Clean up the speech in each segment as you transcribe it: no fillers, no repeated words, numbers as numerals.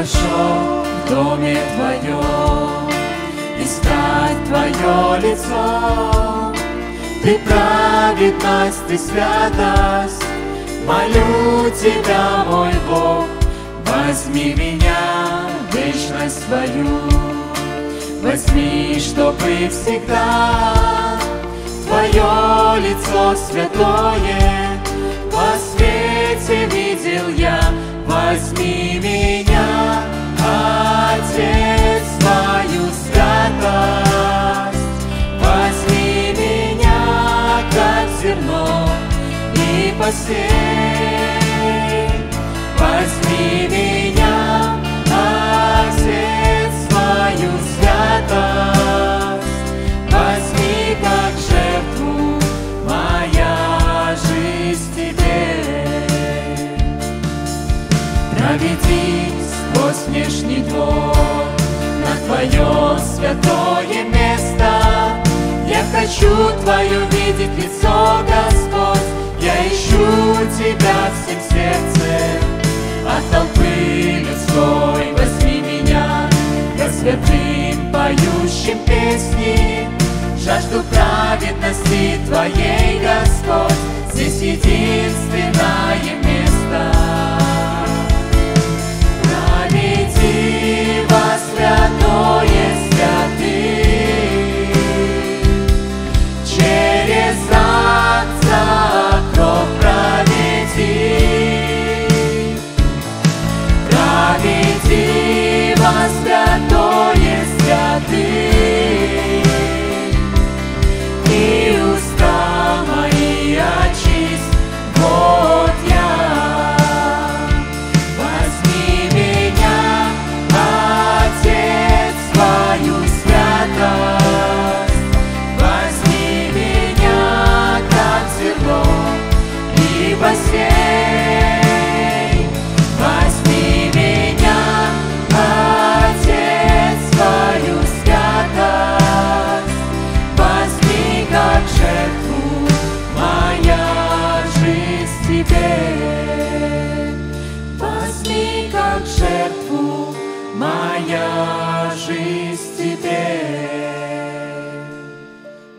пришел в доме твоем искать твое лицо. Ты праведность, ты святость, молю тебя, мой Бог, возьми меня, вечность свою, возьми, чтобы всегда твое лицо святое во свете видел я. Возьми меня, Отец, свою святость, возьми меня, как зерно, и посей. Возьми меня, Отец, свою святость, возьми, как жертву, моя жизнь тебе. Проведи сквозь внешний двор на твое святое место. Я хочу твое видеть лицо, Господь, я ищу тебя всем сердцем. От толпы людской возьми меня, я святым поющим песни. Жажду праведности твоей, Господь, здесь единственное место. Проведи во святое святых, через Отца кровь проведи. Проведи во святое святых, и уста мои очисть, вот я. Возьми меня, как зерно, и посей. Возьми меня, Отец, свою святость, возьми, как жертву, моя жизнь тебе. Возьми, как жертву, моя жизнь тебе.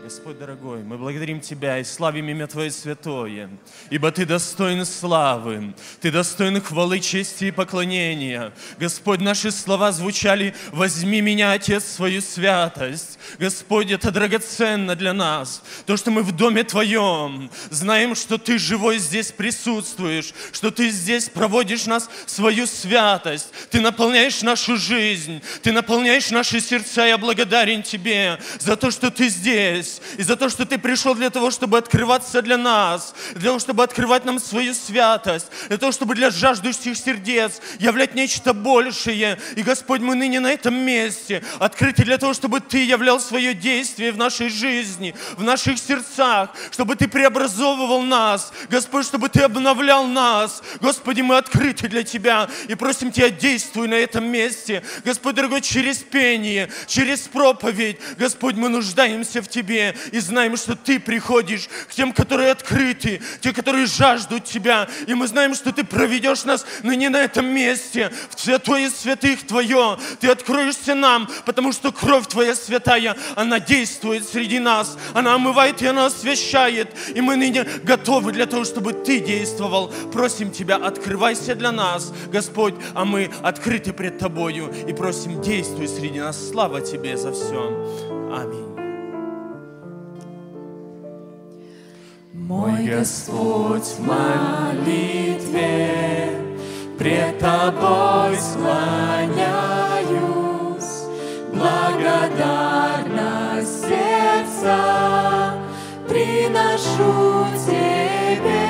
Господь дорогой, мы благодарим Тебя и славим имя Твое святое, ибо Ты достоин славы, Ты достоин хвалы, чести и поклонения. Господь, наши слова звучали: «Возьми меня, Отец, свою святость». Господь, это драгоценно для нас, то, что мы в доме Твоем, знаем, что Ты живой здесь присутствуешь, что Ты здесь проводишь нас свою святость, Ты наполняешь нашу жизнь, Ты наполняешь наши сердца. Я благодарен Тебе за то, что Ты здесь, и за то, что Ты пришел для того, чтобы открываться для нас, для того, чтобы открывать нам свою святость, для того, чтобы для жаждущих сердец являть нечто большее. И, Господь, мы ныне на этом месте открыты для того, чтобы Ты являл свое действие в нашей жизни, в наших сердцах, чтобы Ты преобразовывал нас, Господь, чтобы Ты обновлял нас. Господи, мы открыты для Тебя и просим Тебя, действуй на этом месте. Господь дорогой, через пение, через проповедь, Господь, мы нуждаемся в Тебе и знаем, что Ты приходишь к тем, которые открыты, те, которые жаждут Тебя, и мы знаем, что Ты проведешь нас, но не на этом месте, в святое святых Твое. Ты откроешься нам, потому что кровь Твоя святая, она действует среди нас, она омывает и она освящает. И мы ныне готовы для того, чтобы Ты действовал. Просим Тебя, открывайся для нас, Господь, а мы открыты пред Тобою и просим, действуй среди нас. Слава Тебе за все. Аминь. Мой Господь, в молитве пред Тобой склоняюсь, благодарность сердца приношу Тебе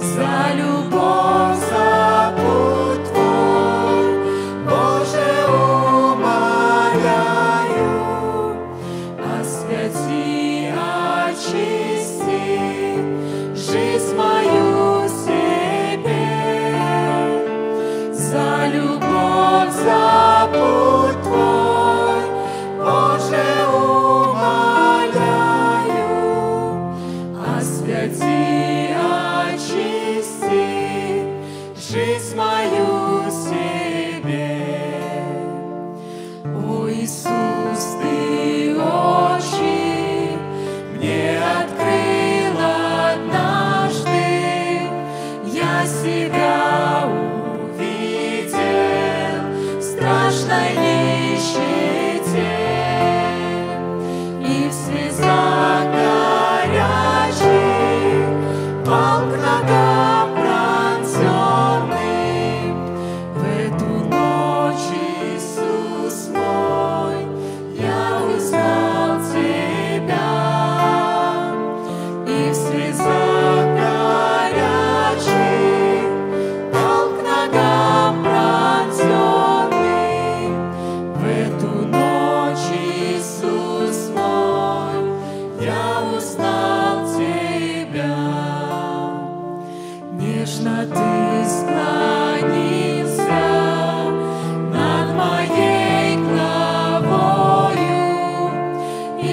за любовь, за путь Твой, Боже, умоляю, освяти, очисти жизнь мою себе, за любовь, за путь. Жизнь мою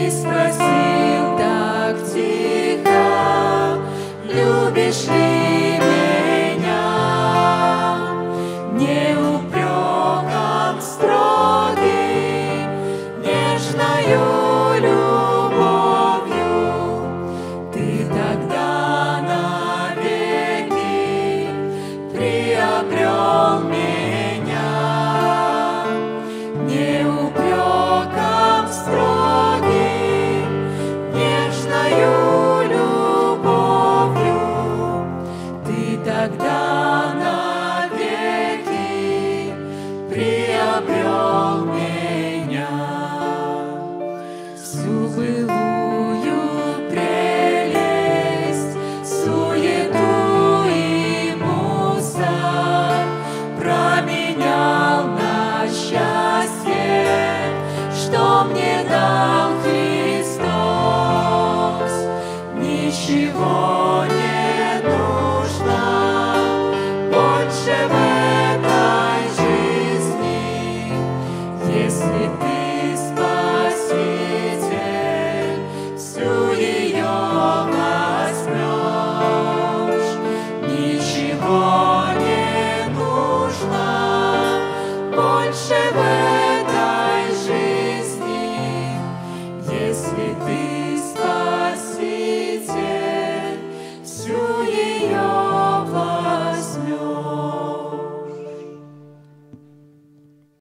Спросил так тихо, любишь ли?